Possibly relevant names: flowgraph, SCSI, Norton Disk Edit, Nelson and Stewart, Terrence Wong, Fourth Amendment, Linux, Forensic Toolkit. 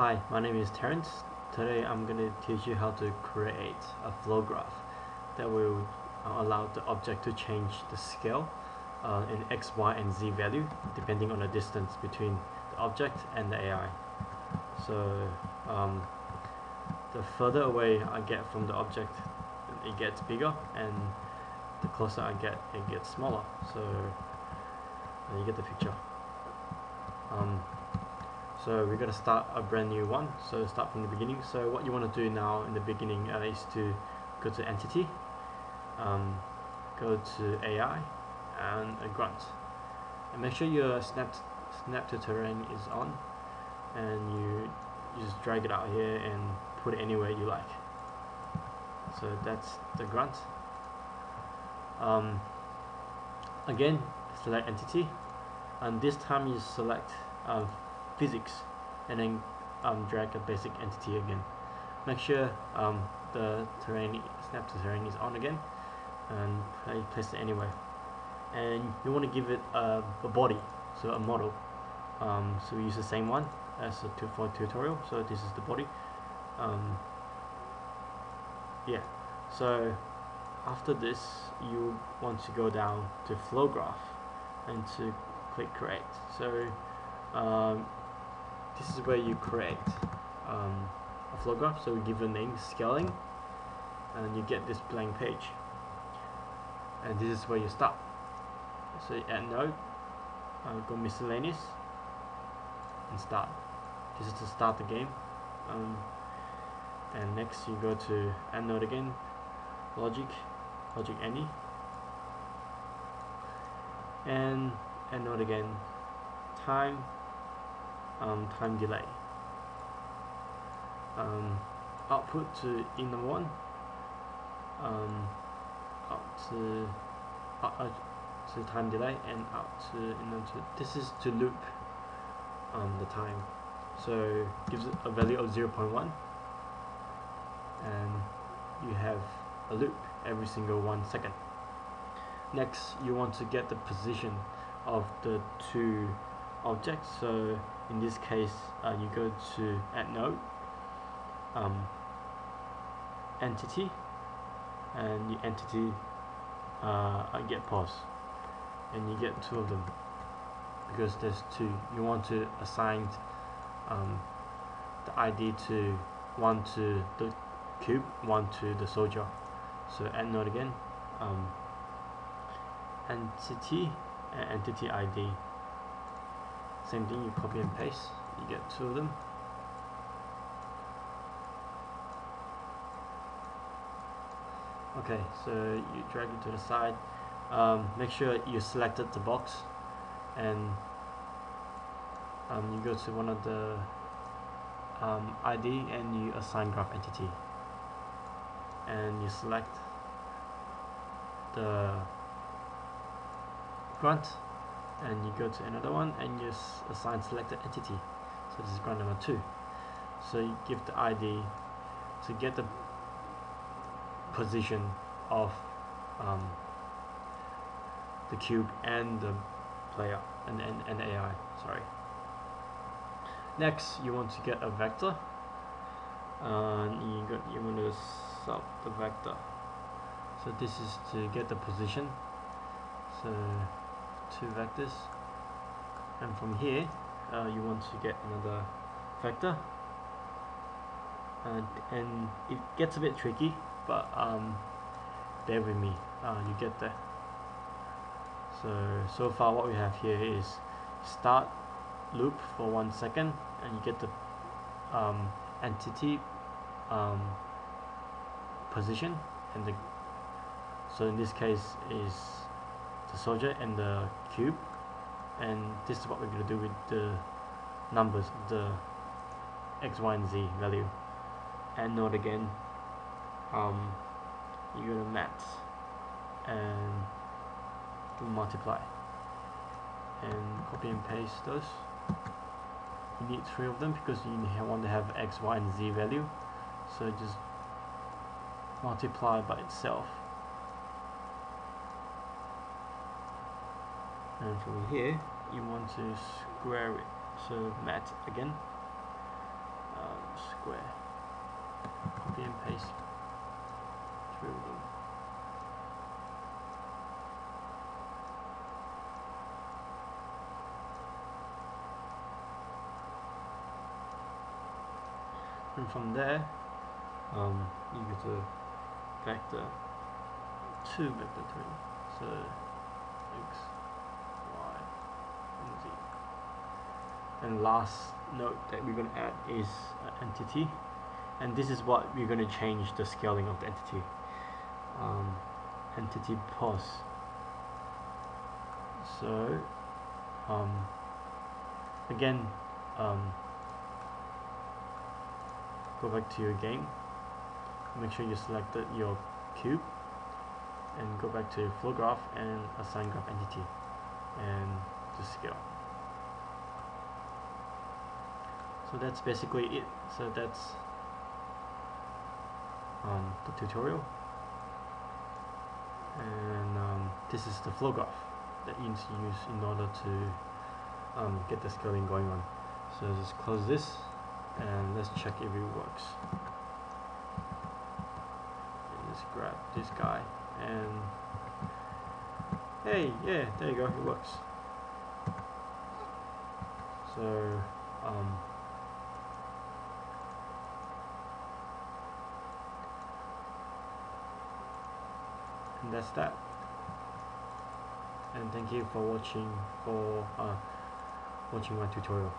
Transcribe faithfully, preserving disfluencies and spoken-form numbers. Hi, my name is Terrence. Today I'm going to teach you how to create a flow graph that will allow the object to change the scale uh, in X, Y, and Z value depending on the distance between the object and the A I. So um, the further away I get from the object, it gets bigger, and the closer I get, it gets smaller. So you get the picture. Um, So we're going to start a brand new one, so start from the beginning. So what you want to do now in the beginning uh, is to go to Entity, um, go to A I, and a Grunt. And make sure your Snap, snap to Terrain is on, and you, you just drag it out here and put it anywhere you like. So that's the Grunt. Um, again, select Entity, and this time you select uh, Physics, and then um, drag a basic entity again. Make sure um, the terrain snap to terrain is on again, and place it anywhere. And you want to give it a, a body, so a model. Um, so we use the same one as the two point four tutorial. So this is the body. Um, yeah. So after this, you want to go down to flow graph and to click create. So um, this is where you create um, a flow graph. So we give a name, scaling, and you get this blank page. And this is where you start. So you add node, uh, go miscellaneous, and start. This is to start the game. Um, and next you go to add node again, logic, logic any, and add node again, time. Um, time delay, um, output to inner one, um, out to out, out to time delay, and out to inner two. This is to loop um, the time, so gives it a value of zero point one, and you have a loop every single one second. Next you want to get the position of the two objects, so in this case, uh, you go to add node, um, entity, and the entity uh, get pause, and you get two of them because there's two. You want to assign um, the I D to one to the cube, one to the soldier. So add node again, um, entity, and entity I D. Same thing, you copy and paste, you get two of them. Okay, so you drag it to the side. Um, make sure you selected the box, and um, you go to one of the um, I D, and you assign graph entity, and you select the grunt, and you go to another one, and you assign selected entity. So this is grunt number two. So you give the I D to get the position of um, the cube and the player and, and, and A I. Sorry. Next, you want to get a vector, and you got you want to sub the vector. So this is to get the position. So two vectors, and from here uh, you want to get another vector, and, and it gets a bit tricky, but um, bear with me, uh, you get there. So so far what we have here is start loop for one second, and you get the um, entity um, position, and the so in this case is the soldier and the cube, and this is what we're going to do with the numbers, the X, Y, and Z value. And node again, um, you're going to max and multiply, and copy and paste those. You need three of them because you want to have X, Y, and Z value, so just multiply by itself. And from here you want to square it, so mat again, square. Copy and paste through them. And from there, um, you get a vector two vector three. So x, y, and z. And last note that we're going to add is an entity, and this is what we're going to change the scaling of the entity. Um, entity pos. So um, again. Um, Go back to your game, make sure you selected your cube, and go back to your flow graph and assign graph entity and just scale. So that's basically it. So that's um, the tutorial, and um, this is the flow graph that you need to use in order to um, get the scaling going on. So just close this. And let's check if it works. Let's grab this guy and hey, yeah, there you go, it works. So um, and that's that. And thank you for watching for uh, watching my tutorial.